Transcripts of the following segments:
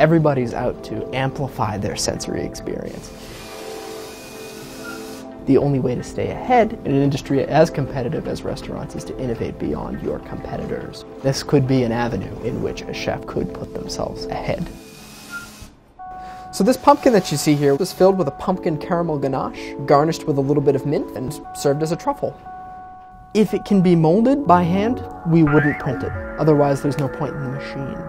Everybody's out to amplify their sensory experience. The only way to stay ahead in an industry as competitive as restaurants is to innovate beyond your competitors. This could be an avenue in which a chef could put themselves ahead. So this pumpkin that you see here was filled with a pumpkin caramel ganache, garnished with a little bit of mint, and served as a truffle. If it can be molded by hand, we wouldn't print it. Otherwise, there's no point in the machine.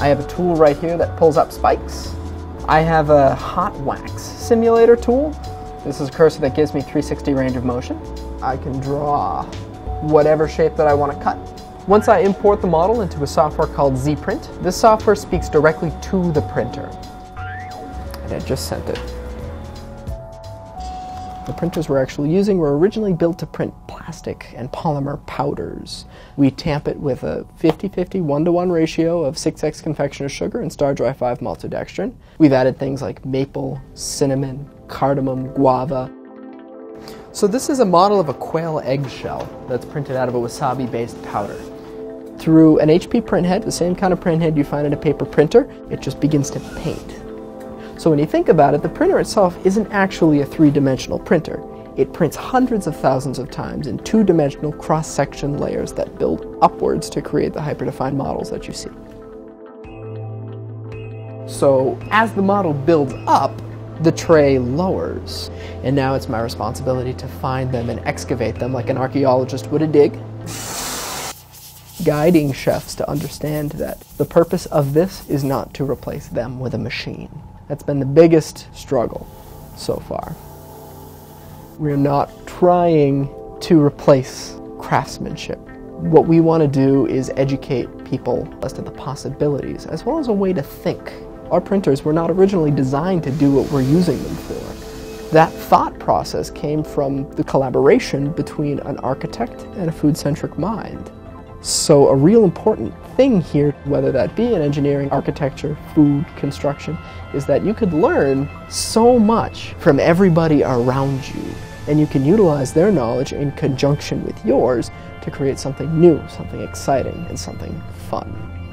I have a tool right here that pulls up spikes. I have a hot wax simulator tool. This is a cursor that gives me 360 range of motion. I can draw whatever shape that I want to cut. Once I import the model into a software called ZPrint, this software speaks directly to the printer. And I just sent it. The printers we're actually using were originally built to print plastic and polymer powders. We tamp it with a 50-50, 1-to-1 ratio of 6X confectioner's sugar and Star-Dry 5 maltodextrin. We've added things like maple, cinnamon, cardamom, guava. So this is a model of a quail eggshell that's printed out of a wasabi-based powder. Through an HP printhead, the same kind of printhead you find in a paper printer, it just begins to paint. So when you think about it, the printer itself isn't actually a three-dimensional printer. It prints hundreds of thousands of times in two-dimensional cross-section layers that build upwards to create the hyperdefined models that you see. So as the model builds up, the tray lowers, and now it's my responsibility to find them and excavate them like an archaeologist would a dig. Guiding chefs to understand that the purpose of this is not to replace them with a machine. That's been the biggest struggle so far. We're not trying to replace craftsmanship. What we want to do is educate people as to the possibilities, as well as a way to think. Our printers were not originally designed to do what we're using them for. That thought process came from the collaboration between an architect and a food-centric mind. So a real important thing here, whether that be in engineering, architecture, food, construction, is that you could learn so much from everybody around you, and you can utilize their knowledge in conjunction with yours to create something new, something exciting, and something fun.